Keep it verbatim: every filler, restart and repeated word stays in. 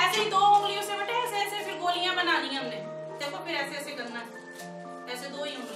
ऐसे ही दो उंगलियों से बेटे ऐसे ऐसे फिर गोलियां बनानी है हमने। देखो फिर ऐसे ऐसे करना है, ऐसे दो ही